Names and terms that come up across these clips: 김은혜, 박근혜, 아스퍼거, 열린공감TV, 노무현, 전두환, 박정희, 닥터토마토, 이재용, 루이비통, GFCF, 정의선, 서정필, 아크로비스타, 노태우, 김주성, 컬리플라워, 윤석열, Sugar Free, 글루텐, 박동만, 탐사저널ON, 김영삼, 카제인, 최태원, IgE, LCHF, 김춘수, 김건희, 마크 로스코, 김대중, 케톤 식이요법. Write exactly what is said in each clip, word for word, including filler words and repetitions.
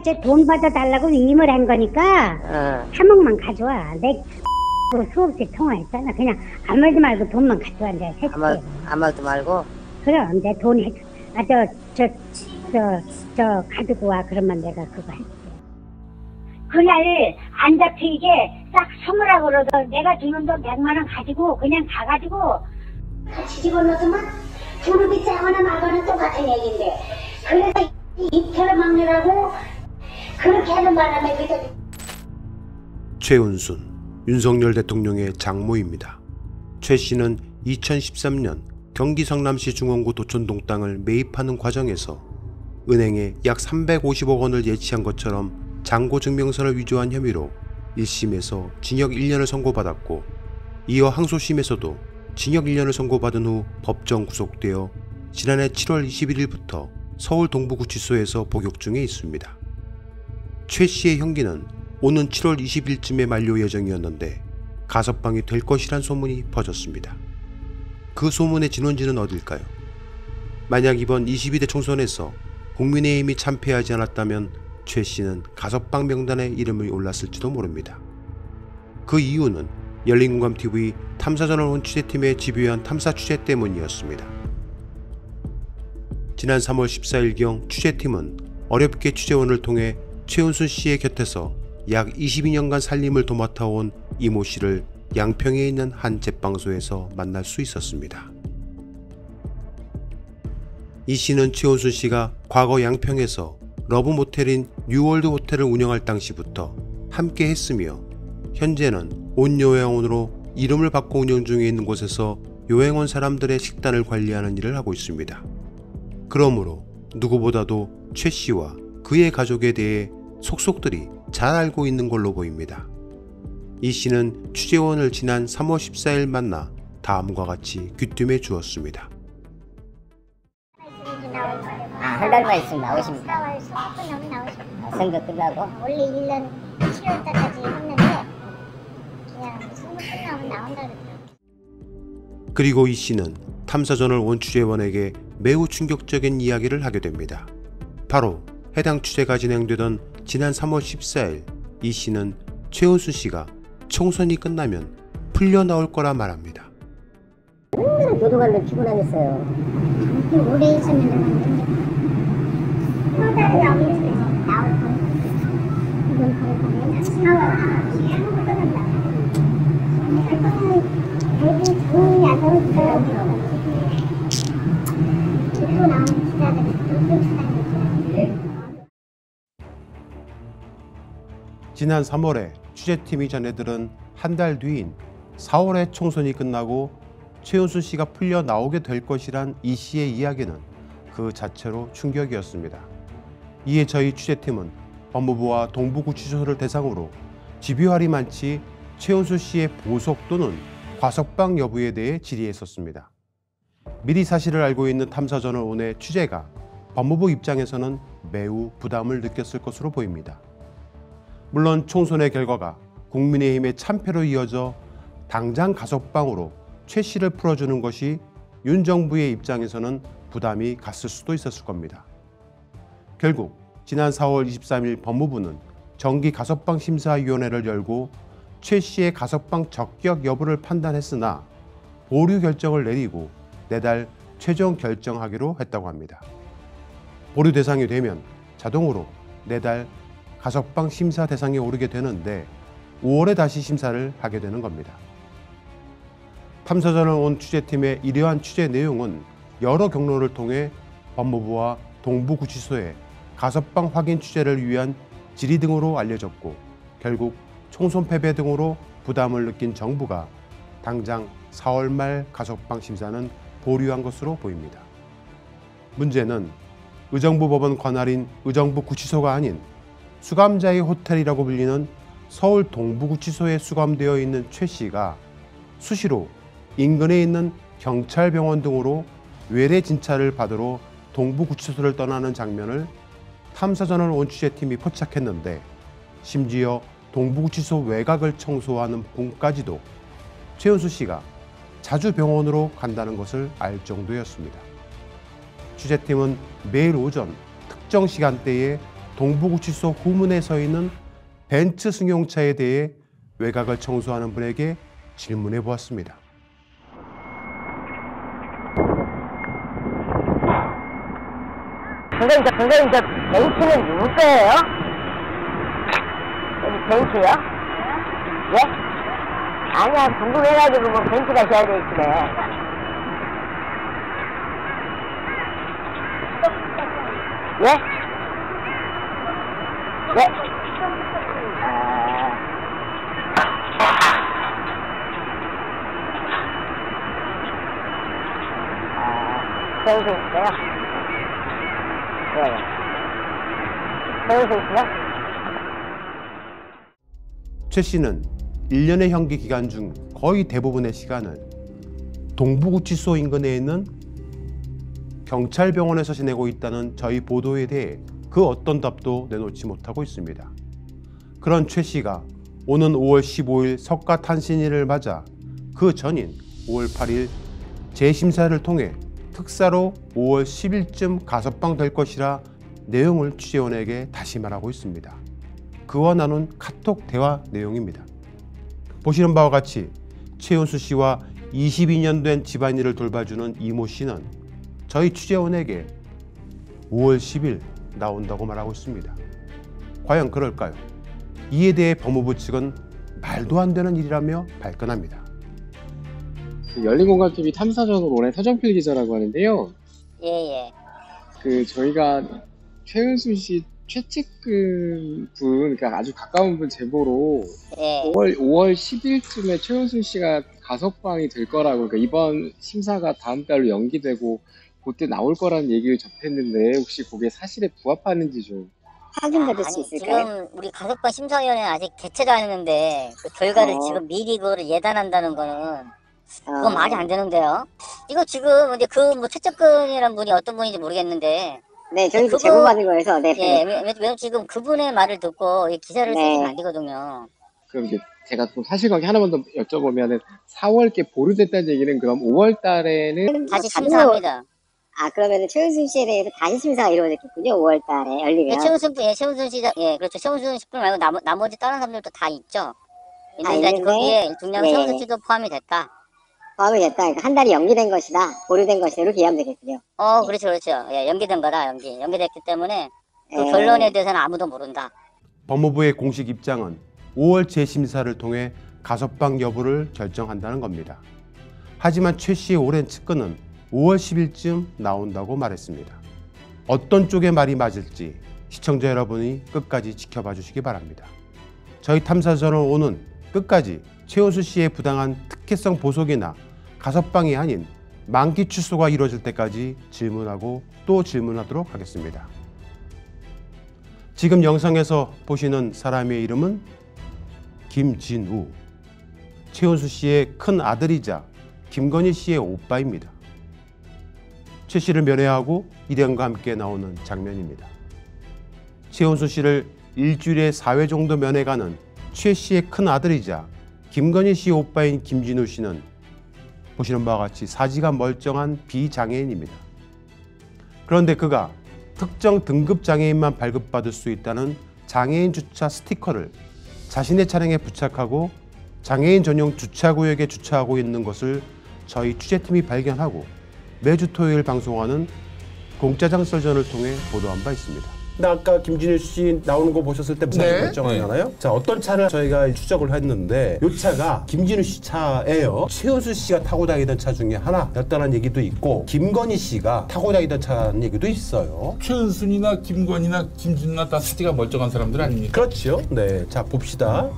이제 돈 받아달라고 위임을 한 거니까 어. 삼억만 가져와. 내 수업실 통화했잖아. 그냥 아무 말도 말고 돈만 가져와. 이제 아무, 아무 말도 말고? 그럼 내 돈 해. 아, 저, 저, 저, 저 가지고 와. 그러면 내가 그거 할게. 그날 안 잡히게 싹 숨으라고 그러더. 내가 주는 돈 백만 원 가지고 그냥 다 가지고 같이 집어넣으면 주름이 짜거나 마거나 똑같은 얘기인데, 그래서 입혀를 막느라고 그렇게 하는 바람에 그저. 최은순, 윤석열 대통령의 장모입니다. 최 씨는 이천십삼 년 경기 성남시 중원구 도천동 땅을 매입하는 과정에서 은행에 약 삼백오십억 원을 예치한 것처럼 잔고증명서를 위조한 혐의로 일 심에서 징역 일 년을 선고받았고, 이어 항소심에서도 징역 일 년을 선고받은 후 법정 구속되어 지난해 칠월 이십일일부터 서울 동부구치소에서 복역 중에 있습니다. 최 씨의 형기는 오는 칠월 이십일쯤에 만료 예정이었는데 가석방이 될 것이란 소문이 퍼졌습니다. 그 소문의 진원지는 어딜까요? 만약 이번 이십이 대 총선에서 국민의힘이 참패하지 않았다면 최 씨는 가석방 명단에 이름이 올랐을지도 모릅니다. 그 이유는 열린공감티비 탐사저널온 취재팀의 집요한 탐사 취재 때문이었습니다. 지난 삼월 십사일경 취재팀은 어렵게 취재원을 통해 최은순 씨의 곁에서 약 이십이 년간 살림을 도맡아온 이모 씨를 양평에 있는 한 zet방소에서 만날 수 있었습니다. 이 씨는 최은순 씨가 과거 양평에서 러브모텔인 뉴월드 호텔을 운영할 당시부터 함께 했으며, 현재는 온요양원으로 이름을 바꿔 운영 중에 있는 곳에서 요양원 사람들의 식단을 관리하는 일을 하고 있습니다. 그러므로 누구보다도 최 씨와 그의 가족에 대해 속속들이 잘 알고 있는 걸로 보입니다. 이 씨는 취재원을 지난 삼월 십사일 만나 다음과 같이 귀띔해 주었습니다. 아, 한 달만 있으면 나오십니다. 사월 십오일 선거 끝나고. 원래 일 년 칠월까지 했는데 그냥 선거 끝나면 나온다 그랬어요. 그리고 이 씨는 탐사저널온 취재원에게 매우 충격적인 이야기를 하게 됩니다. 바로 해당 취재가 진행되던 지난 삼월 십사일 이 씨는 최은순 씨가 총선이 끝나면 풀려나올 거라 말합니다. 맨날 교도관들 피곤하겠어요. 오래 있으면 풀어달라고 나올 거예요. 지난 삼월에 취재팀이 전해들은 한 달 뒤인 사월에 총선이 끝나고 최은순 씨가 풀려 나오게 될 것이란 이 씨의 이야기는 그 자체로 충격이었습니다. 이에 저희 취재팀은 법무부와 동부구치소를 대상으로 집요할이 많지 최은순 씨의 보석 또는 과석방 여부에 대해 질의했었습니다. 미리 사실을 알고 있는 탐사저널온의 취재가 법무부 입장에서는 매우 부담을 느꼈을 것으로 보입니다. 물론 총선의 결과가 국민의힘의 참패로 이어져 당장 가석방으로 최 씨를 풀어주는 것이 윤 정부의 입장에서는 부담이 갔을 수도 있었을 겁니다. 결국 지난 사월 이십삼일 법무부는 정기 가석방 심사위원회를 열고 최 씨의 가석방 적격 여부를 판단했으나 보류 결정을 내리고 내달 최종 결정하기로 했다고 합니다. 보류 대상이 되면 자동으로 내달 가석방 심사 대상에 오르게 되는데 오월에 다시 심사를 하게 되는 겁니다. 탐사저널온 취재팀의 이러한 취재 내용은 여러 경로를 통해 법무부와 동부구치소에 가석방 확인 취재를 위한 질의 등으로 알려졌고, 결국 총선 패배 등으로 부담을 느낀 정부가 당장 사월 말 가석방 심사는 보류한 것으로 보입니다. 문제는 의정부 법원 관할인 의정부 구치소가 아닌 수감자의 호텔이라고 불리는 서울 동부구치소에 수감되어 있는 최 씨가 수시로 인근에 있는 경찰병원 등으로 외래 진찰을 받으러 동부구치소를 떠나는 장면을 탐사저널온 취재팀이 포착했는데, 심지어 동부구치소 외곽을 청소하는 봉까지도 최은순 씨가 자주 병원으로 간다는 것을 알 정도였습니다. 취재팀은 매일 오전 특정 시간대에 동부구치소 후문에 서 있는 벤츠 승용차에 대해 외곽을 청소하는 분에게 질문해 보았습니다. 방금 저, 방금 저 벤츠는 누구 거예요? 여기 벤츠요? 예? 아니야, 궁금해가지고 뭐 벤츠가 있어야 되겠네. 예? 예? 아, 배우신 있어요? 네. 배우신 있어요? 최 씨는 일 년의 형기 기간 중 거의 대부분의 시간을 동부구치소 인근에 있는 경찰병원에서 지내고 있다는 저희 보도에 대해 그 어떤 답도 내놓지 못하고 있습니다. 그런 최 씨가 오는 오월 십오일 석가탄신일을 맞아 그 전인 오월 팔일 재심사를 통해 특사로 오월 십일쯤 가석방될 것이라 내용을 취재원에게 다시 말하고 있습니다. 그와 나눈 카톡 대화 내용입니다. 보시는 바와 같이 최은순 씨와 이십이 년 된 집안일을 돌봐주는 이모 씨는 저희 취재원에게 오월 십일 나온다고 말하고 있습니다. 과연 그럴까요? 이에 대해 법무부 측은 말도 안 되는 일이라며 발끈합니다. 열린공감티비 탐사저널 온의 서정필 기자라고 하는데요. 예예. 그 저희가 최은순 씨 최측근 분, 그러니까 아주 가까운 분 제보로 예. 오월 십일쯤에 최은순 씨가 가석방이 될 거라고, 그러니까 이번 심사가 다음 달로 연기되고 그때 나올 거라는 얘기를 접했는데 혹시 그게 사실에 부합하는지 좀 확인받을 수 있을까요? 지금 우리 가석방 심사위원회는 아직 개최도 안 했는데 그 결과를 어... 지금 미리 그거를 예단한다는 거는 그건 어... 말이 안 되는데요. 이거 지금 이제 그 뭐 최측근이라는 분이 어떤 분인지 모르겠는데 네, 저희도 제보 받은 거에서 네. 예, 왜냐면 지금 그분의 말을 듣고 이 기사를 네. 쓰면 안 되거든요. 그럼 이제 제가 좀 사실관계 하나만 더 여쭤보면은 사월께 보류됐다는 얘기는 그럼 오월 달에는 다시 심사합니다. 아, 그러면은 최은순 씨에 대해서 다시 심사가 이루어졌겠군요. 오월 달에 열리면. 예, 최은순, 예, 최은순 씨, 예, 그렇죠. 최은순 씨뿐 말고 나머, 나머지 다른 사람들도 다 있죠. 다 있는데 거기에 중요한 네. 최은순 씨도 포함이 됐다. 포함이 됐다. 그러니까 한 달이 연기된 것이다. 보류된 것이다. 이렇게 이해하면 되겠군요. 어, 그렇죠, 그렇죠. 예, 연기된 거다. 연기, 연기됐기 때문에 그 네. 결론에 대해서는 아무도 모른다. 법무부의 공식 입장은 오월 재심사를 통해 가석방 여부를 결정한다는 겁니다. 하지만 최 씨의 오랜 측근은 오월 십일쯤 나온다고 말했습니다. 어떤 쪽의 말이 맞을지 시청자 여러분이 끝까지 지켜봐 주시기 바랍니다. 저희 탐사저널 온은 끝까지 최은순 씨의 부당한 특혜성 보석이나 가석방이 아닌 만기 출소가 이루어질 때까지 질문하고 또 질문하도록 하겠습니다. 지금 영상에서 보시는 사람의 이름은 김진우. 최은순 씨의 큰 아들이자 김건희 씨의 오빠입니다. 최 씨를 면회하고 일행과 함께 나오는 장면입니다. 최은순 씨를 일주일에 네 회 정도 면회가는 최 씨의 큰아들이자 김건희 씨 오빠인 김진우 씨는 보시는 바와 같이 사지가 멀쩡한 비장애인입니다. 그런데 그가 특정 등급 장애인만 발급받을 수 있다는 장애인 주차 스티커를 자신의 차량에 부착하고 장애인 전용 주차구역에 주차하고 있는 것을 저희 취재팀이 발견하고 매주 토요일 방송하는 공짜장설전을 통해 보도한 바 있습니다. 아까 김진우 씨 나오는 거 보셨을 때 무슨 네? 결정하잖아요. 네. 자, 어떤 차를 저희가 추적을 했는데 이 차가 김진우 씨 차예요. 최은순 씨가 타고 다니던 차 중에 하나였다는 얘기도 있고 김건희 씨가 타고 다니던 차라는 얘기도 있어요. 최은순이나 김건희나 김진우나 다 스티가 멀쩡한 사람들 아닙니까? 그렇죠. 네, 자 봅시다.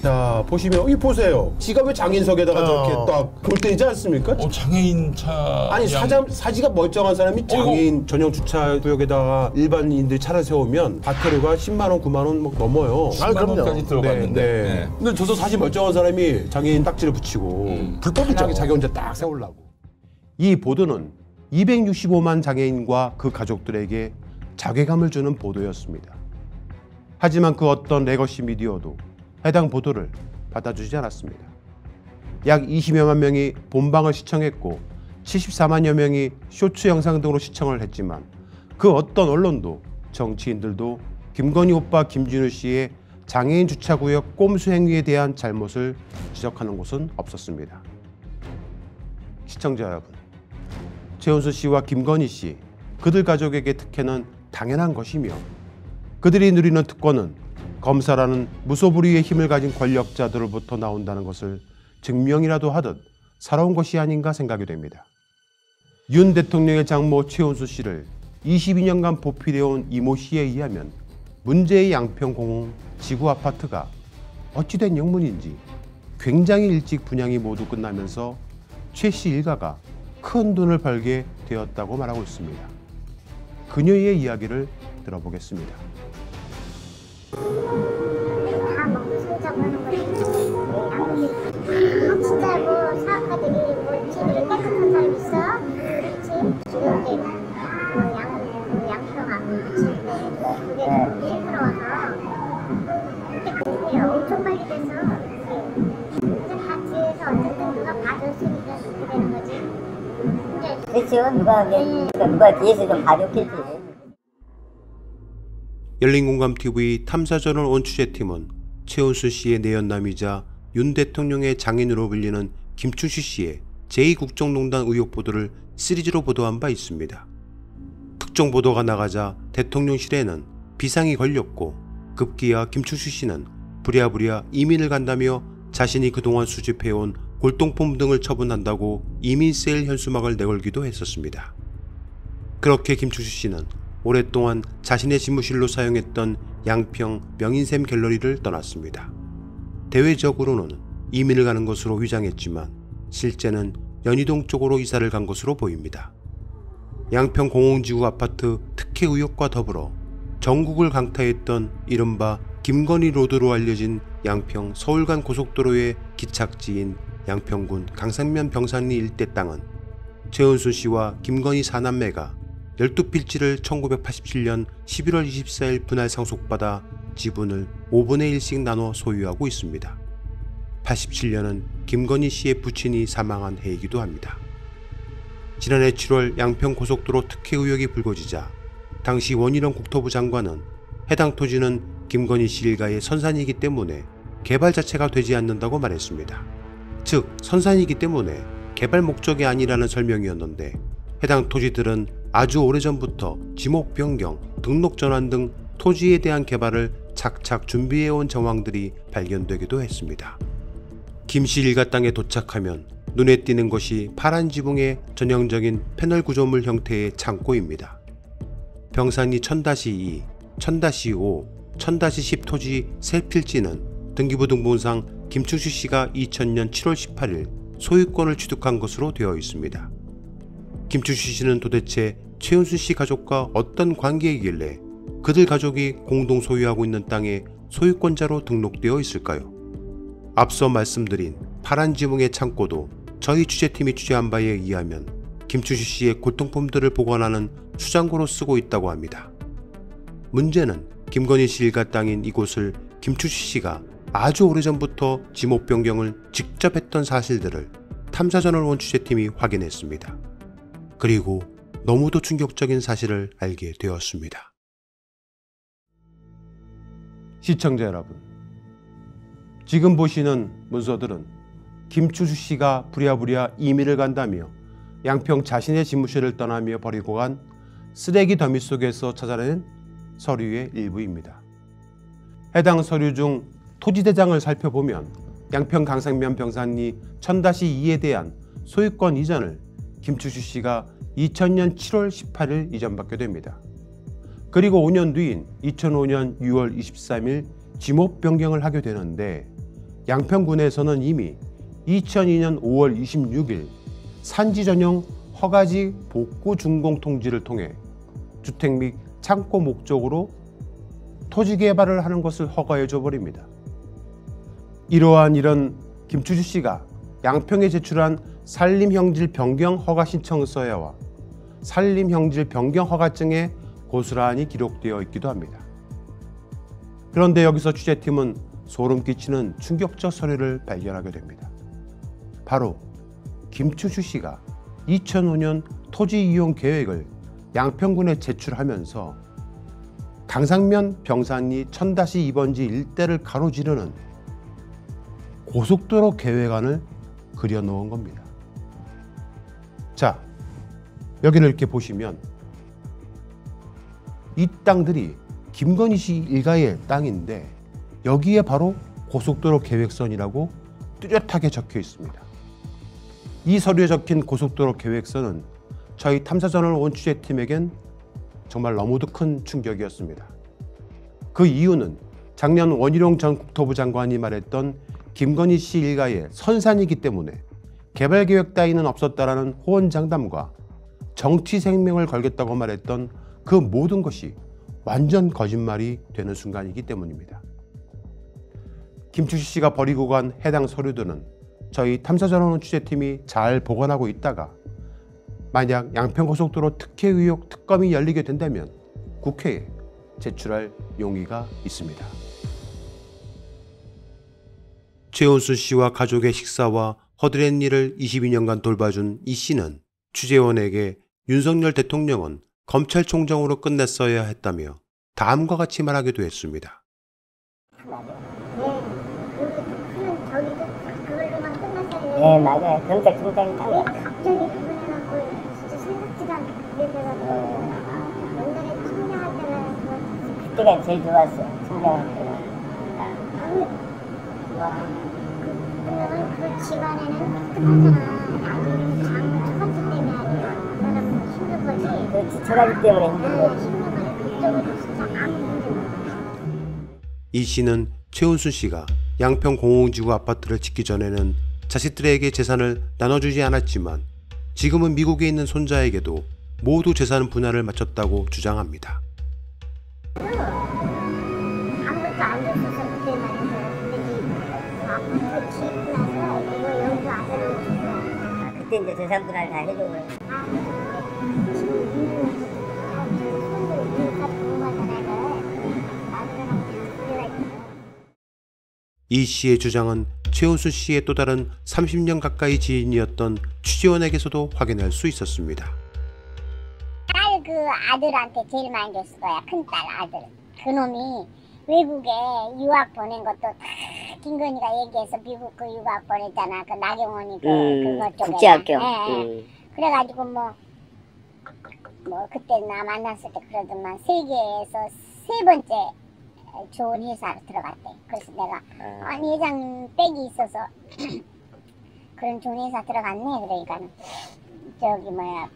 자, 보시면 여기 보세요. 지가 왜 장인석에다가 어. 저렇게 딱 돌대지 않습니까? 어, 장애인 차... 아니, 양... 사자, 사지가 멀쩡한 사람이 장애인 어, 전용 주차구역에다가 일반인들이 차를 세우면 과태료가 십만 원, 구만 원 막 넘어요. 십만 원까지 들어갔는데. 네, 네. 네. 근데 저도 사실 멀쩡한 사람이 장애인 딱지를 붙이고 음. 불법이죠. 자기 혼자 딱 세우려고. 이 보도는 이백육십오만 장애인과 그 가족들에게 자괴감을 주는 보도였습니다. 하지만 그 어떤 레거시 미디어도 해당 보도를 받아주지 않았습니다. 약 이십여만 명이 본방을 시청했고 칠십사만여 명이 쇼츠 영상 등으로 시청을 했지만 그 어떤 언론도 정치인들도 김건희 오빠 김진우 씨의 장애인 주차구역 꼼수 행위에 대한 잘못을 지적하는 곳은 없었습니다. 시청자 여러분, 최은순 씨와 김건희 씨, 그들 가족에게 특혜는 당연한 것이며 그들이 누리는 특권은 검사라는 무소불위의 힘을 가진 권력자들로부터 나온다는 것을 증명이라도 하듯 살아온 것이 아닌가 생각이 됩니다. 윤 대통령의 장모 최은순 씨를 이십이 년간 보필해온 이모 씨에 의하면 문제의 양평공흥 지구 아파트가 어찌된 영문인지 굉장히 일찍 분양이 모두 끝나면서 최 씨 일가가 큰 돈을 벌게 되었다고 말하고 있습니다. 그녀의 이야기를 들어보겠습니다. 다 먹고 살자고 하는 거예요. 아, 진짜 뭐 사업가들이 뭐 제대로 깨끗한 사람 있어? 그렇지? 지금 이렇게 뭐 양, 양평 앞에 근데 일부러 와서 이렇게 그게 엄청 빨리 돼서 그렇죠. 누가, 누가 뒤에서 좀 봐줬겠지. 열린공감티비 탐사저널온 취재팀은 최은순 씨의 내연남이자 윤 대통령의 장인으로 불리는 김춘수 씨의 제이 국정농단 의혹 보도를 시리즈로 보도한 바 있습니다. 특종 보도가 나가자 대통령실에는 비상이 걸렸고 급기야 김춘수 씨는 부랴부랴 이민을 간다며 자신이 그동안 수집해온 골동품 등을 처분한다고 이민세일 현수막을 내걸기도 했었습니다. 그렇게 김춘수 씨는 오랫동안 자신의 집무실로 사용했던 양평 명인샘 갤러리를 떠났습니다. 대외적으로는 이민을 가는 것으로 위장했지만 실제는 연희동 쪽으로 이사를 간 것으로 보입니다. 양평 공홍지구 아파트 특혜 의혹과 더불어 전국을 강타했던 이른바 김건희 로드로 알려진 양평 서울간 고속도로의 기착지인 양평군 강산면 병산리 일대 땅은 최은순 씨와 김건희 사남매가 십이 필지를 천구백팔십칠 년 십일월 이십사일 분할 상속받아 지분을 오분의 일씩 나눠 소유하고 있습니다. 팔십칠 년은 김건희 씨의 부친이 사망한 해이기도 합니다. 지난해 칠월 양평 고속도로 특혜 의혹이 불거지자 당시 원희룡 국토부 장관은 해당 토지는 김건희 씨 일가의 선산이기 때문에 개발 자체가 되지 않는다고 말했습니다. 즉, 선산이기 때문에 개발 목적이 아니라는 설명이었는데 해당 토지들은 아주 오래전부터 지목 변경, 등록 전환 등 토지에 대한 개발을 착착 준비해온 정황들이 발견되기도 했습니다. 김씨 일가 땅에 도착하면 눈에 띄는 것이 파란 지붕의 전형적인 패널 구조물 형태의 창고입니다. 병산리 천 다시 이, 천 다시 오, 천 다시 십 토지 세 필지는 등기부등본상 김춘수 씨가 이천 년 칠월 십팔일 소유권을 취득한 것으로 되어 있습니다. 김춘수 씨는 도대체 최은순 씨 가족과 어떤 관계이길래 그들 가족이 공동 소유하고 있는 땅에 소유권자로 등록되어 있을까요? 앞서 말씀드린 파란 지붕의 창고도 저희 취재팀이 취재한 바에 의하면 김춘수 씨의 골동품들을 보관하는 수장고로 쓰고 있다고 합니다. 문제는 김건희 씨 일가 땅인 이곳을 김춘수 씨가 아주 오래전부터 지목 변경을 직접 했던 사실들을 탐사저널온 취재팀이 확인했습니다. 그리고 너무도 충격적인 사실을 알게 되었습니다. 시청자 여러분, 지금 보시는 문서들은 김춘수 씨가 부랴부랴 이민을 간다며 양평 자신의 집무실을 떠나며 버리고 간 쓰레기 더미 속에서 찾아낸 서류의 일부입니다. 해당 서류 중 토지대장을 살펴보면 양평 강산면 병산리 천 다시 이에 대한 소유권 이전을 김춘수 씨가 이천 년 칠월 십팔일 이전받게 됩니다. 그리고 오 년 뒤인 이천오 년 유월 이십삼일 지목 변경을 하게 되는데 양평군에서는 이미 이천이 년 오월 이십육일 산지 전용 허가지 복구 준공 통지를 통해 주택 및 창고 목적으로 토지 개발을 하는 것을 허가해줘 버립니다. 이러한 일은 김춘수 씨가 양평에 제출한 산림형질 변경 허가 신청서에와 산림형질 변경 허가증에 고스란히 기록되어 있기도 합니다. 그런데 여기서 취재팀은 소름 끼치는 충격적 서류를 발견하게 됩니다. 바로 김춘수 씨가 이천오 년 토지 이용 계획을 양평군에 제출하면서 강상면 병산리 천 다시 이번지 일대를 가로지르는 고속도로 계획안을 그려놓은 겁니다. 자, 여기를 이렇게 보시면 이 땅들이 김건희 씨 일가의 땅인데 여기에 바로 고속도로 계획선이라고 뚜렷하게 적혀 있습니다. 이 서류에 적힌 고속도로 계획선은 저희 탐사저널온 취재팀에겐 정말 너무도 큰 충격이었습니다. 그 이유는 작년 원희룡 전 국토부 장관이 말했던 김건희 씨 일가의 선산이기 때문에 개발 계획 따위는 없었다라는 호언장담과 정치 생명을 걸겠다고 말했던 그 모든 것이 완전 거짓말이 되는 순간이기 때문입니다. 김춘수 씨가 버리고 간 해당 서류들은 저희 탐사저널온 취재팀이 잘 보관하고 있다가 만약 양평고속도로 특혜 의혹 특검이 열리게 된다면 국회에 제출할 용의가 있습니다. 최은순 씨와 가족의 식사와 허드렛 일을 이십이 년간 돌봐준 이 씨는 취재원에게 윤석열 대통령은 검찰총장으로 끝냈어야 했다며 다음과 같이 말하기도 했습니다. 네, 맞아요. 검찰총장이 따로 갑자기 그분해갖고 진짜 생각지도 않게 돼가지고 옛날에 총장할 때는 그때가 제일 좋았어요. 총장할 때는. 그러면 그 집안에는 끝났잖아. 아직 장 첫 번째 때문에 아니라 그러면 힘든 거지. 그렇지, 지쳐가기 때문에 힘든 거지. 그쪽은 진짜 아무 힘든 거지. 이 씨는 최은순 씨가 양평 공공지구 아파트를 짓기 전에는 자식들에게 재산을 나눠주지 않았지만 지금은 미국에 있는 손자에게도 모두 재산 분할을 마쳤다고 주장합니다. 아무것도 안 줬어서 그때 말이죠. 근데 아파트 짓고 나서 이거 영주 아들을 줬어요. 그때 이제 재산 분할 다 해준 거예요. 아, 이 씨의 주장은 최은순 씨의 또 다른 삼십 년 가까이 지인이었던 취재원에게서도 확인할 수 있었습니다. 딸 그 아들한테 제일 많이 줬을 거야. 큰딸 아들. 그놈이 외국에 유학 보낸 것도 다 김건희가 얘기해서 미국 그 유학 보냈잖아. 그 나경원이 그 음, 그것 쪽에. 국제학교. 예, 예. 음. 그래가지고 뭐, 뭐 그때 나 만났을 때 그러더만 세계에서 세 번째 좋은 회사로 들어갔대. 그래서 내가 아니 회장님 백이 있어서 그런 좋은 회사 들어갔네. 그러니까 저기 뭐야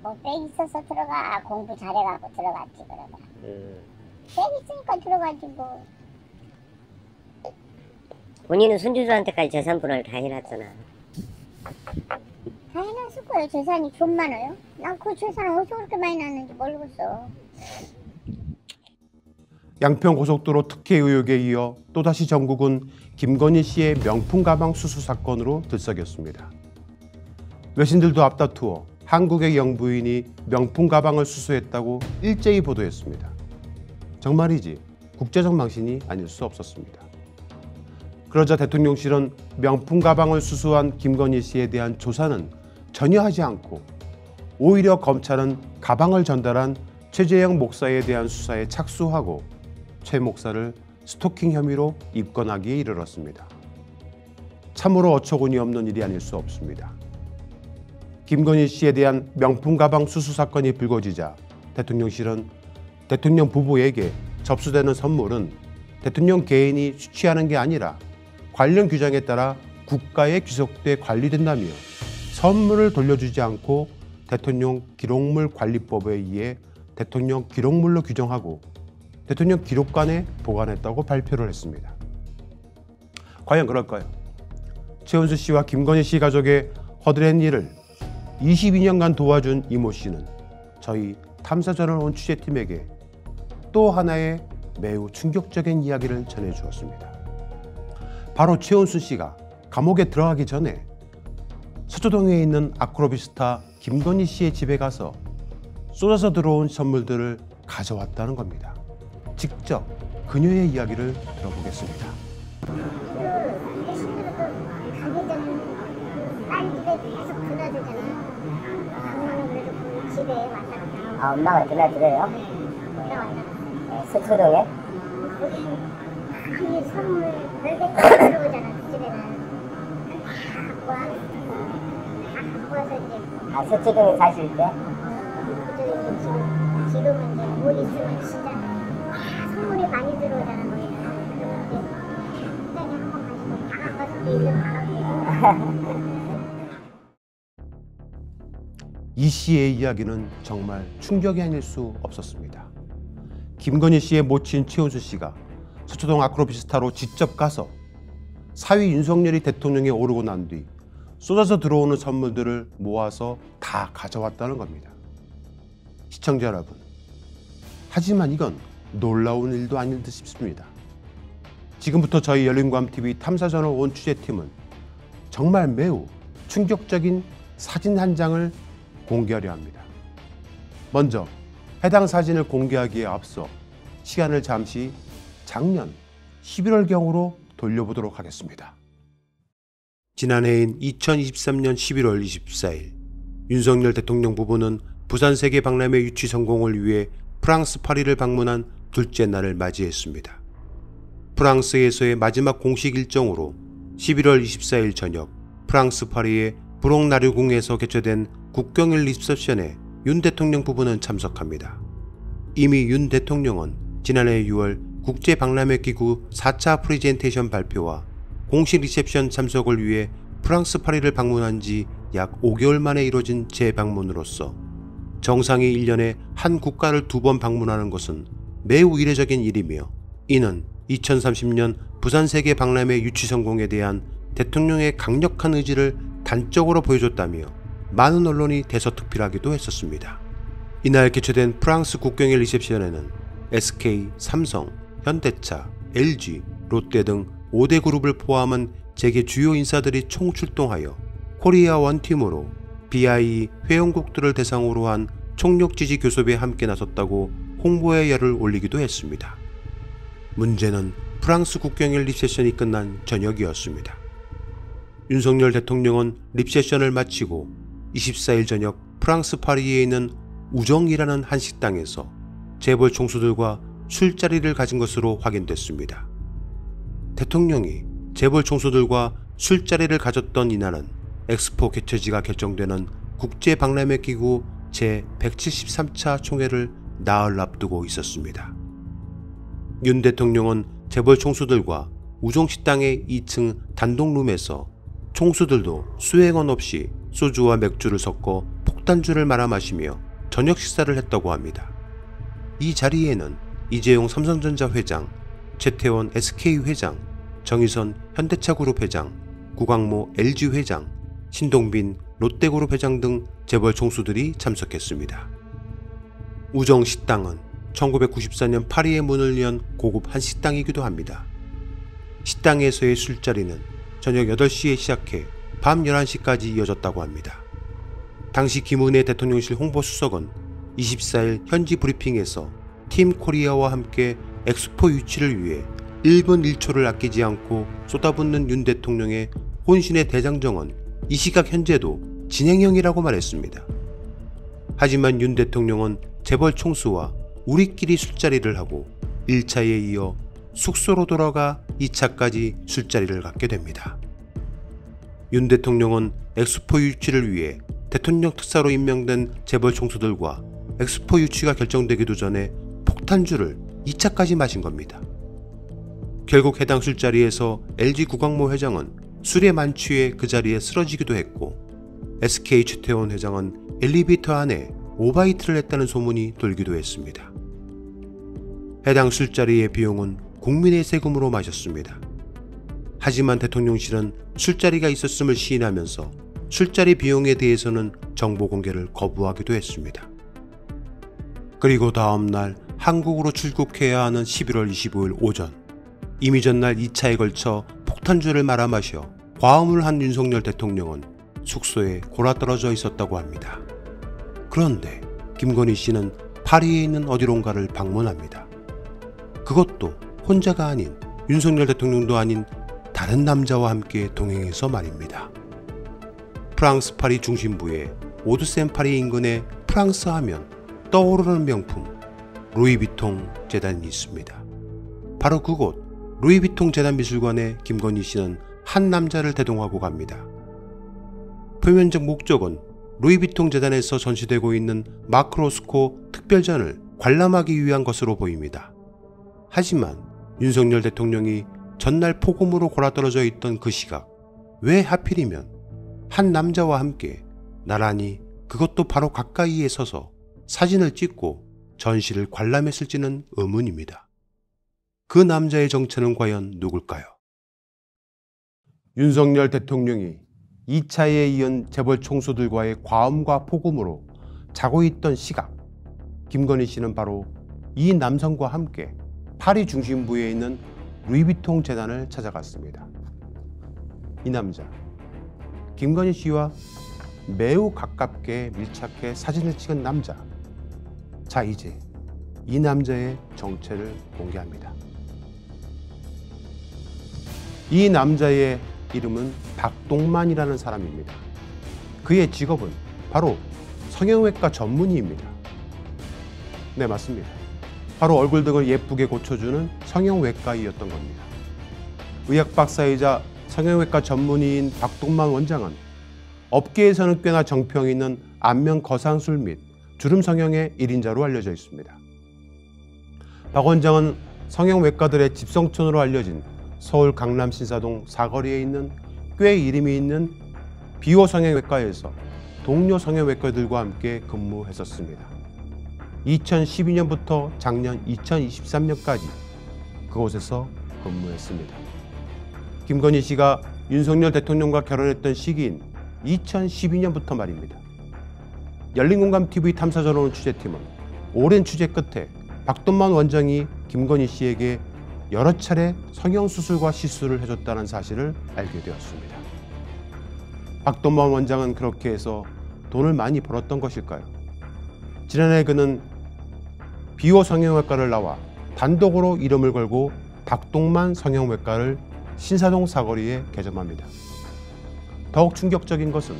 뭐 백 있어서 들어가 공부 잘해가고 들어갔지. 그러다 백 있으니까 들어가지 뭐. 본인은 손주들한테까지 재산 분할 다 해놨잖아. 다 해놨을 거예요. 재산이 좀 많아요. 난 그 재산을 어디서 그렇게 많이 났는지 모르겠어. 양평고속도로 특혜 의혹에 이어 또다시 전국은 김건희 씨의 명품 가방 수수 사건으로 들썩였습니다. 외신들도 앞다투어 한국의 영부인이 명품 가방을 수수했다고 일제히 보도했습니다. 정말이지 국제적 망신이 아닐 수 없었습니다. 그러자 대통령실은 명품 가방을 수수한 김건희 씨에 대한 조사는 전혀 하지 않고 오히려 검찰은 가방을 전달한 최재영 목사에 대한 수사에 착수하고 최 목사를 스토킹 혐의로 입건하기에 이르렀습니다. 참으로 어처구니 없는 일이 아닐 수 없습니다. 김건희 씨에 대한 명품 가방 수수 사건이 불거지자 대통령실은 대통령 부부에게 접수되는 선물은 대통령 개인이 수취하는 게 아니라 관련 규정에 따라 국가에 귀속돼 관리된다며 선물을 돌려주지 않고 대통령 기록물 관리법에 의해 대통령 기록물로 규정하고 대통령 기록관에 보관했다고 발표를 했습니다. 과연 그럴까요? 최은순 씨와 김건희 씨 가족의 허드렛 일을 이십이 년간 도와준 이모 씨는 저희 탐사저널온 취재팀에게 또 하나의 매우 충격적인 이야기를 전해주었습니다. 바로 최은순 씨가 감옥에 들어가기 전에 서초동에 있는 아크로비스타 김건희 씨의 집에 가서 쏟아서 들어온 선물들을 가져왔다는 겁니다. 직접 그녀의 이야기를 들어보겠습니다. 그 신으로 가기 전에 딸 집에 계속 드나들잖아요. 엄마는 그래도 집에 왔다 갔다. 아, 엄마가 드나들어요? 네, 엄마가 왔다 갔다. 섹스러워? 아니 선물 별게 들어오잖아 그 집에는. 다 갖고 와서 다 갖고 와서 이제. 아 서쪽에는 사실 때? 그쪽에 지금 지금은 이제 뭐 있으면 진짜 선물이 많이 들어오잖아 거기는. 그런데 한 번 가시면 다 갖고 와서 매일 다 갖고 오고. 이 씨의 이야기는 정말 충격이 아닐 수 없었습니다. 김건희 씨의 모친 최은순 씨가 서초동 아크로비스타로 직접 가서 사위 윤석열이 대통령에 오르고 난 뒤 쏟아져 들어오는 선물들을 모아서 다 가져왔다는 겁니다. 시청자 여러분, 하지만 이건 놀라운 일도 아닌 듯 싶습니다. 지금부터 저희 열린공감티비 탐사저널온 취재팀은 정말 매우 충격적인 사진 한 장을 공개하려 합니다. 먼저 해당 사진을 공개하기에 앞서 시간을 잠시 작년 십일월경으로 돌려보도록 하겠습니다. 지난해인 이천이십삼년 십일월 이십사일 윤석열 대통령 부부는 부산 세계 박람회 유치 성공을 위해 프랑스 파리를 방문한 둘째 날을 맞이했습니다. 프랑스에서의 마지막 공식 일정으로 십일월 이십사일 저녁 프랑스 파리의 부롱나르궁에서 개최된 국경일 리셉션에 윤 대통령 부부는 참석합니다. 이미 윤 대통령은 지난해 유월 국제박람회기구 사차 프리젠테이션 발표와 공식 리셉션 참석을 위해 프랑스 파리를 방문한 지 약 오개월 만에 이뤄진 재방문으로서 정상이 일년에 한 국가를 두 번 방문하는 것은 매우 이례적인 일이며, 이는 이천삼십년 부산 세계 박람회 유치 성공에 대한 대통령의 강력한 의지를 단적으로 보여줬다며 많은 언론이 대서특필하기도 했었습니다. 이날 개최된 프랑스 국경일 리셉션에는 에스케이, 삼성, 현대차, 엘지, 롯데 등 오대 그룹을 포함한 재계 주요 인사들이 총출동하여 코리아 원팀으로 비아이이 회원국들을 대상으로 한 총력지지 교섭에 함께 나섰다고 홍보의 열을 올리기도 했습니다. 문제는 프랑스 국경일 리셉션이 끝난 저녁이었습니다. 윤석열 대통령은 리셉션을 마치고 이십사일 저녁 프랑스 파리에 있는 우정이라는 한 식당에서 재벌 총수들과 술자리를 가진 것으로 확인됐습니다. 대통령이 재벌 총수들과 술자리를 가졌던 이날은 엑스포 개최지가 결정되는 국제박람회기구 제백칠십삼차 총회를 나흘 앞두고 있었습니다. 윤 대통령은 재벌 총수들과 우정식당의 이층 단독룸에서 총수들도 수행원 없이 소주와 맥주를 섞어 폭탄주를 말아 마시며 저녁 식사를 했다고 합니다. 이 자리에는 이재용 삼성전자 회장, 최태원 에스케이 회장, 정의선 현대차그룹 회장, 구광모 엘지 회장, 신동빈 롯데그룹 회장 등 재벌 총수들이 참석했습니다. 우정 식당은 천구백구십사년 파리의 문을 연 고급 한식당이기도 합니다. 식당에서의 술자리는 저녁 여덟시에 시작해 밤 열한시까지 이어졌다고 합니다. 당시 김은혜 대통령실 홍보수석은 이십사일 현지 브리핑에서 팀 코리아와 함께 엑스포 유치를 위해 일분 일초를 아끼지 않고 쏟아붓는 윤 대통령의 혼신의 대장정은 이 시각 현재도 진행형이라고 말했습니다. 하지만 윤 대통령은 재벌 총수와 우리끼리 술자리를 하고 일차에 이어 숙소로 돌아가 이차까지 술자리를 갖게 됩니다. 윤 대통령은 엑스포 유치를 위해 대통령 특사로 임명된 재벌 총수들과 엑스포 유치가 결정되기도 전에 폭탄주를 이차까지 마신 겁니다. 결국 해당 술자리에서 엘지 구광모 회장은 술에 만취해 그 자리에 쓰러지기도 했고, 에스케이 최태원 회장은 엘리베이터 안에 오바이트를 했다는 소문이 돌기도 했습니다. 해당 술자리의 비용은 국민의 세금으로 마셨습니다. 하지만 대통령실은 술자리가 있었음을 시인하면서 술자리 비용에 대해서는 정보 공개를 거부하기도 했습니다. 그리고 다음날 한국으로 출국해야 하는 십일월 이십오일 오전, 이미 전날 이차에 걸쳐 폭탄주를 말아 마셔 과음을 한 윤석열 대통령은 숙소에 골아떨어져 있었다고 합니다. 그런데 김건희 씨는 파리에 있는 어디론가를 방문합니다. 그것도 혼자가 아닌 윤석열 대통령도 아닌 다른 남자와 함께 동행해서 말입니다. 프랑스 파리 중심부의 오드센 파리 인근의 프랑스 하면 떠오르는 명품 루이비통 재단이 있습니다. 바로 그곳 루이비통 재단 미술관에 김건희 씨는 한 남자를 대동하고 갑니다. 표면적 목적은 루이비통 재단에서 전시되고 있는 마크 로스코 특별전을 관람하기 위한 것으로 보입니다. 하지만 윤석열 대통령이 전날 폭음으로 골아떨어져 있던 그 시각, 왜 하필이면 한 남자와 함께 나란히 그것도 바로 가까이에 서서 사진을 찍고 전시를 관람했을지는 의문입니다. 그 남자의 정체는 과연 누굴까요? 윤석열 대통령이 이 차에 이은 재벌 총수들과의 과음과 폭음으로 자고 있던 시각, 김건희 씨는 바로 이 남성과 함께 파리 중심부에 있는 루이비통 재단을 찾아갔습니다. 이 남자, 김건희 씨와 매우 가깝게 밀착해 사진을 찍은 남자. 자, 이제 이 남자의 정체를 공개합니다. 이 남자의 이름은 박동만이라는 사람입니다. 그의 직업은 바로 성형외과 전문의입니다. 네, 맞습니다. 바로 얼굴 등을 예쁘게 고쳐주는 성형외과의였던 겁니다. 의학박사이자 성형외과 전문의인 박동만 원장은 업계에서는 꽤나 정평이 있는 안면 거상술 및 주름 성형의 일인자로 알려져 있습니다. 박 원장은 성형외과들의 집성촌으로 알려진 서울 강남 신사동 사거리에 있는 꽤 이름이 있는 비호 성형외과에서 동료 성형외과들과 함께 근무했었습니다. 이천십이 년부터 작년 이천이십삼 년까지 그곳에서 근무했습니다. 김건희 씨가 윤석열 대통령과 결혼했던 시기인 이천십이 년부터 말입니다. 열린공감티비 탐사저널ON 취재팀은 오랜 취재 끝에 박동만 원장이 김건희 씨에게 여러 차례 성형수술과 시술을 해줬다는 사실을 알게 되었습니다. 박동만 원장은 그렇게 해서 돈을 많이 벌었던 것일까요? 지난해 그는 비호 성형외과를 나와 단독으로 이름을 걸고 박동만 성형외과를 신사동 사거리에 개점합니다. 더욱 충격적인 것은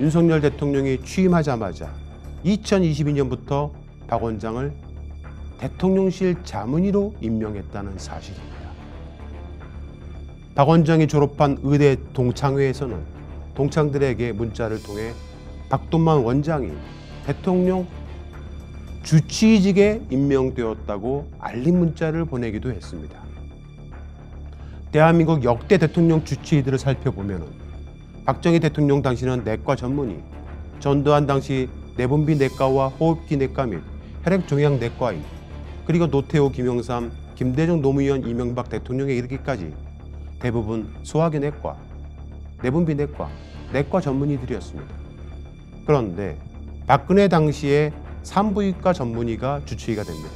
윤석열 대통령이 취임하자마자 이천이십이 년부터 박 원장을 대통령실 자문의로 임명했다는 사실입니다. 박 원장이 졸업한 의대 동창회에서는 동창들에게 문자를 통해 박동만 원장이 대통령 주치의직에 임명되었다고 알림 문자를 보내기도 했습니다. 대한민국 역대 대통령 주치의들을 살펴보면 박정희 대통령 당시는 내과 전문의, 전두환 당시 내분비 내과와 호흡기 내과 및 혈액종양 내과의, 그리고 노태우, 김영삼, 김대중, 노무현, 이명박 대통령에 이르기까지 대부분 소화기 내과, 내분비 내과, 내과 전문의들이었습니다. 그런데 박근혜 당시에 산부인과 전문의가 주치의가 됩니다.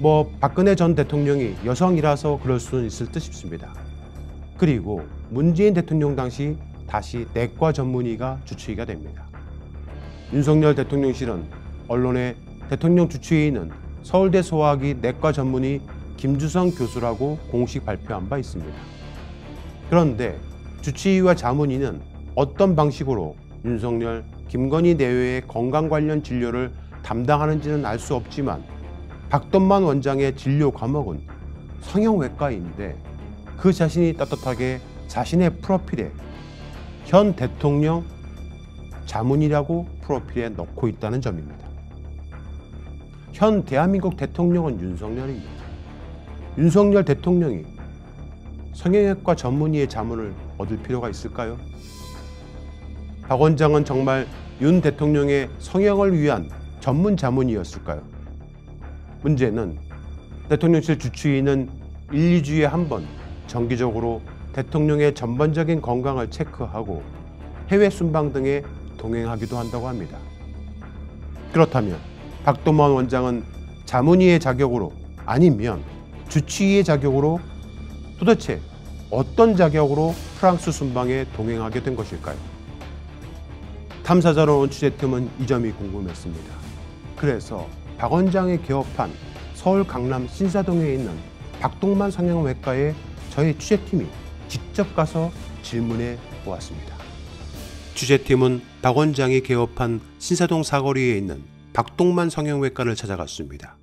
뭐 박근혜 전 대통령이 여성이라서 그럴 수는 있을 듯 싶습니다. 그리고 문재인 대통령 당시 다시 내과 전문의가 주치의가 됩니다. 윤석열 대통령실은 언론에 대통령 주치의는 서울대 소화기 내과 전문의 김주성 교수라고 공식 발표한 바 있습니다. 그런데 주치의와 자문의는 어떤 방식으로 윤석열, 김건희 내외의 건강 관련 진료를 담당하는지는 알 수 없지만 박동만 원장의 진료 과목은 성형외과인데 그 자신이 떳떳하게 자신의 프로필에 현 대통령 자문의라고 프로필에 넣고 있다는 점입니다. 현 대한민국 대통령은 윤석열입니다. 윤석열 대통령이 성형외과 전문의의 자문을 얻을 필요가 있을까요? 박 원장은 정말 윤 대통령의 성형을 위한 전문 자문의였을까요? 문제는 대통령실 주치의는 일, 이 주에 한 번 정기적으로 대통령의 전반적인 건강을 체크하고 해외 순방 등에 동행하기도 한다고 합니다. 그렇다면 박동만 원장은 자문의의 자격으로 아니면 주치의의 자격으로 도대체 어떤 자격으로 프랑스 순방에 동행하게 된 것일까요? 탐사저널ON 취재팀은 이 점이 궁금했습니다. 그래서 박 원장이 개업한 서울 강남 신사동에 있는 박동만 성형외과에 저희 취재팀이 직접 가서 질문해 보았습니다. 취재팀은 박 원장이 개업한 신사동 사거리에 있는 박동만 성형외과를 찾아갔습니다.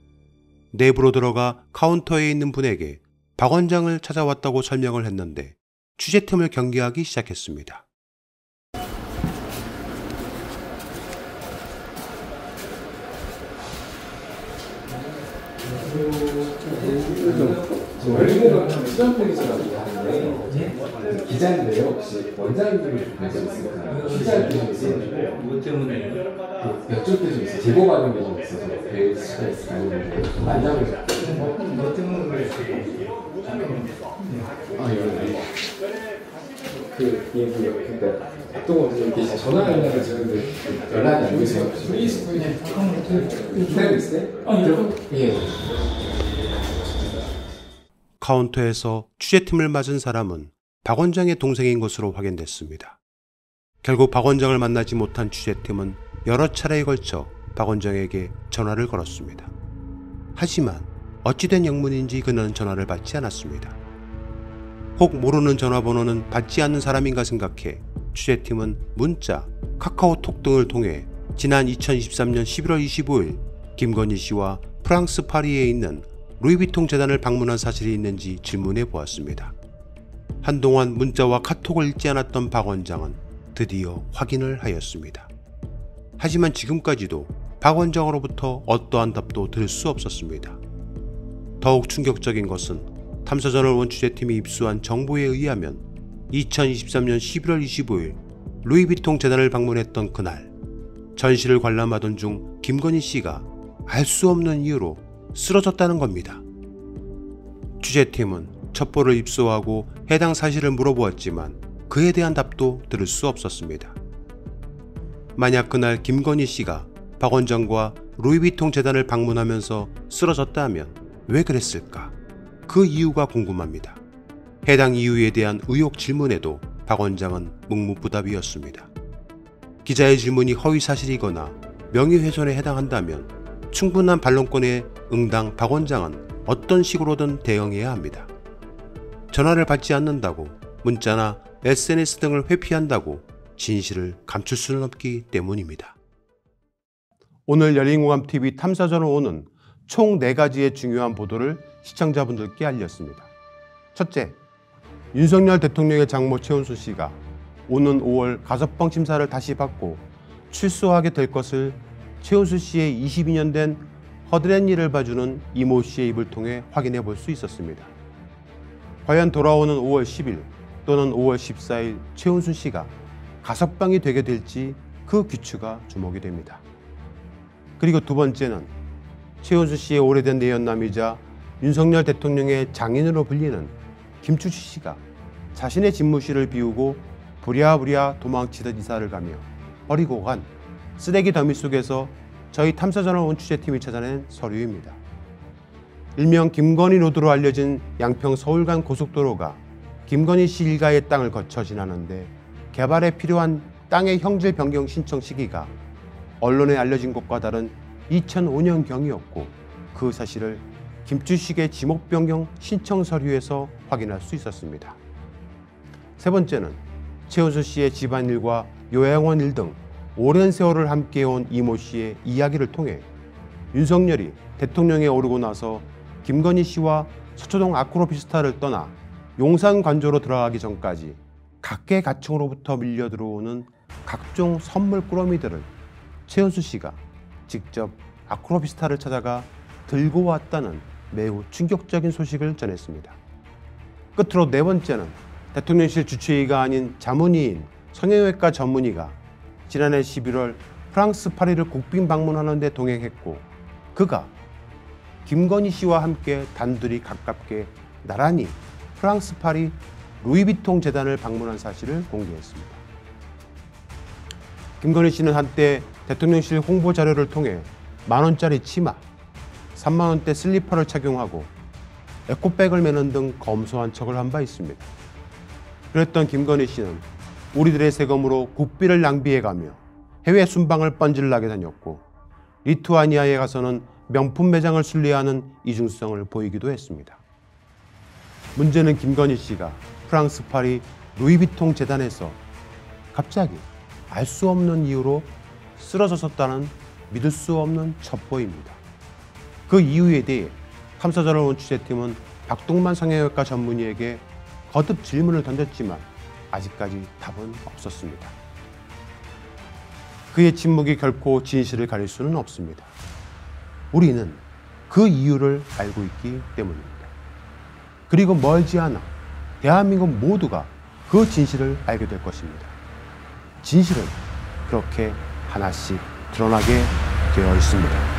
내부로 들어가 카운터에 있는 분에게 박 원장을 찾아왔다고 설명을 했는데 취재팀을 경계하기 시작했습니다. 기자인데요, 혹시 원장님들을 관심 있으니까 기자들이 있었는데 그것 때문에 여쭤볼 수 있어요. 제보받은 경우가 있어서 배울 수가 있을까요? 만나고 싶어요. 그것 때문에 그랬어요. 아, 이러네. 그 얘기요. 그러니까 또 이렇게 전화하려고 저는데 연락이 안 되세요? 페이스북에 기다리고 있어요? 아니요. 예. 카운터에서 취재팀을 맞은 사람은 박 원장의 동생인 것으로 확인됐습니다. 결국 박 원장을 만나지 못한 취재팀은 여러 차례에 걸쳐 박 원장에게 전화를 걸었습니다. 하지만 어찌된 영문인지 그는 전화를 받지 않았습니다. 혹 모르는 전화번호는 받지 않는 사람인가 생각해 취재팀은 문자, 카카오톡 등을 통해 지난 이천이십삼년 십일월 이십오일 김건희 씨와 프랑스 파리에 있는 루이비통 재단을 방문한 사실이 있는지 질문해 보았습니다. 한동안 문자와 카톡을 읽지 않았던 박 원장은 드디어 확인을 하였습니다. 하지만 지금까지도 박 원장으로부터 어떠한 답도 들을 수 없었습니다. 더욱 충격적인 것은 탐사저널 원 취재팀이 입수한 정보에 의하면 이천이십삼년 십일월 이십오일 루이비통 재단을 방문했던 그날 전시를 관람하던 중 김건희 씨가 알 수 없는 이유로 쓰러졌다는 겁니다. 취재팀은 첩보를 입수하고 해당 사실을 물어보았지만 그에 대한 답도 들을 수 없었습니다. 만약 그날 김건희 씨가 박 원장과 루이비통 재단을 방문하면서 쓰러졌다면 왜 그랬을까? 그 이유가 궁금합니다. 해당 이유에 대한 의혹 질문에도 박 원장은 묵묵부답이었습니다. 기자의 질문이 허위사실이거나 명예훼손에 해당한다면 충분한 반론권에 응당 박 원장은 어떤 식으로든 대응해야 합니다. 전화를 받지 않는다고 문자나 에스엔에스 등을 회피한다고 진실을 감출 수는 없기 때문입니다. 오늘 열린공감티비 탐사저널 원은 총 네 가지의 중요한 보도를 시청자분들께 알렸습니다. 첫째, 윤석열 대통령의 장모 최은순 씨가 오는 오월 가석방 심사를 다시 받고 출소하게 될 것을 최은순 씨의 이십이년 된 허드렛일을 봐주는 이모 씨의 입을 통해 확인해 볼 수 있었습니다. 과연 돌아오는 오월 십일 또는 오월 십사일 최은순 씨가 가석방이 되게 될지 그 귀추가 주목이 됩니다. 그리고 두 번째는 최은순 씨의 오래된 내연남이자 윤석열 대통령의 장인으로 불리는 김춘수 씨가 자신의 집무실을 비우고 부랴부랴 도망치듯 이사를 가며 어리고 간 쓰레기 더미 속에서 저희 탐사저널 원 취재팀이 찾아낸 서류입니다. 일명 김건희 로드로 알려진 양평 서울간 고속도로가 김건희 씨 일가의 땅을 거쳐 지나는데 개발에 필요한 땅의 형질 변경 신청 시기가 언론에 알려진 것과 다른 이천오년경이었고 그 사실을 김주식의 지목 변경 신청 서류에서 확인할 수 있었습니다. 세 번째는 최은순 씨의 집안일과 요양원 일 등 오랜 세월을 함께해온 이모 씨의 이야기를 통해 윤석열이 대통령에 오르고 나서 김건희 씨와 서초동 아크로비스타를 떠나 용산 관저로 들어가기 전까지 각계각층으로부터 밀려 들어오는 각종 선물 꾸러미들을 최은순 씨가 직접 아크로비스타를 찾아가 들고 왔다는 매우 충격적인 소식을 전했습니다. 끝으로 네 번째는 대통령실 주치의가 아닌 자문의인 성형외과 전문의가 지난해 십일월 프랑스 파리를 국빈 방문하는 데 동행했고 그가 김건희 씨와 함께 단둘이 가깝게 나란히 프랑스 파리 루이비통 재단을 방문한 사실을 공개했습니다. 김건희 씨는 한때 대통령실 홍보 자료를 통해 만원짜리 치마, 삼만원대 슬리퍼를 착용하고 에코백을 매는 등 검소한 척을 한 바 있습니다. 그랬던 김건희 씨는 우리들의 세금으로 국비를 낭비해가며 해외 순방을 뻔질나게 다녔고 리투아니아에 가서는 명품 매장을 순례하는 이중성을 보이기도 했습니다. 문제는 김건희 씨가 프랑스 파리 루이비통 재단에서 갑자기 알 수 없는 이유로 쓰러졌었다는 믿을 수 없는 첩보입니다. 그 이유에 대해 탐사저널온 취재팀은 박동만 성형외과 전문의에게 거듭 질문을 던졌지만 아직까지 답은 없었습니다. 그의 침묵이 결코 진실을 가릴 수는 없습니다. 우리는 그 이유를 알고 있기 때문입니다. 그리고 멀지 않아 대한민국 모두가 그 진실을 알게 될 것입니다. 진실은 그렇게 하나씩 드러나게 되어 있습니다.